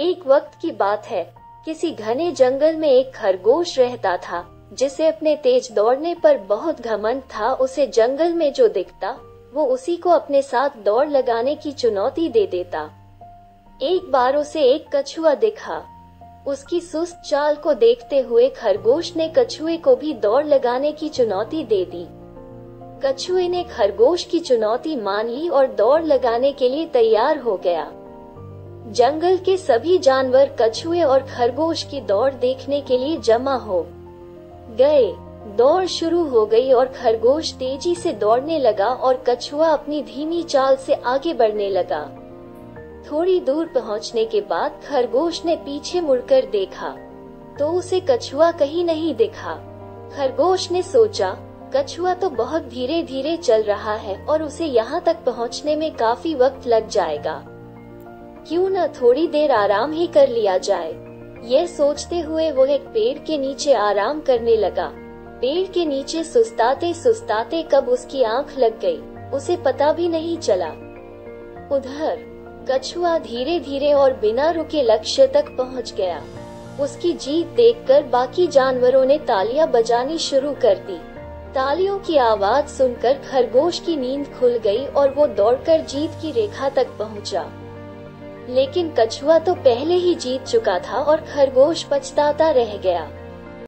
एक वक्त की बात है, किसी घने जंगल में एक खरगोश रहता था जिसे अपने तेज दौड़ने पर बहुत घमंड था। उसे जंगल में जो दिखता वो उसी को अपने साथ दौड़ लगाने की चुनौती दे देता। एक बार उसे एक कछुआ दिखा। उसकी सुस्त चाल को देखते हुए खरगोश ने कछुए को भी दौड़ लगाने की चुनौती दे दी। कछुए ने खरगोश की चुनौती मान ली और दौड़ लगाने के लिए तैयार हो गया। जंगल के सभी जानवर कछुए और खरगोश की दौड़ देखने के लिए जमा हो गए। दौड़ शुरू हो गई और खरगोश तेजी से दौड़ने लगा और कछुआ अपनी धीमी चाल से आगे बढ़ने लगा। थोड़ी दूर पहुंचने के बाद खरगोश ने पीछे मुड़कर देखा तो उसे कछुआ कहीं नहीं दिखा। खरगोश ने सोचा, कछुआ तो बहुत धीरे धीरे चल रहा है और उसे यहाँ तक पहुँचने में काफी वक्त लग जाएगा, क्यों न थोड़ी देर आराम ही कर लिया जाए। यह सोचते हुए वो एक पेड़ के नीचे आराम करने लगा। पेड़ के नीचे सुस्ताते सुस्ताते कब उसकी आंख लग गई, उसे पता भी नहीं चला। उधर कछुआ धीरे धीरे और बिना रुके लक्ष्य तक पहुंच गया। उसकी जीत देखकर बाकी जानवरों ने तालियां बजानी शुरू कर दी। तालियों की आवाज सुनकर खरगोश की नींद खुल गई और वो दौड़कर जीत की रेखा तक पहुंचा। लेकिन कछुआ तो पहले ही जीत चुका था और खरगोश पछताता रह गया।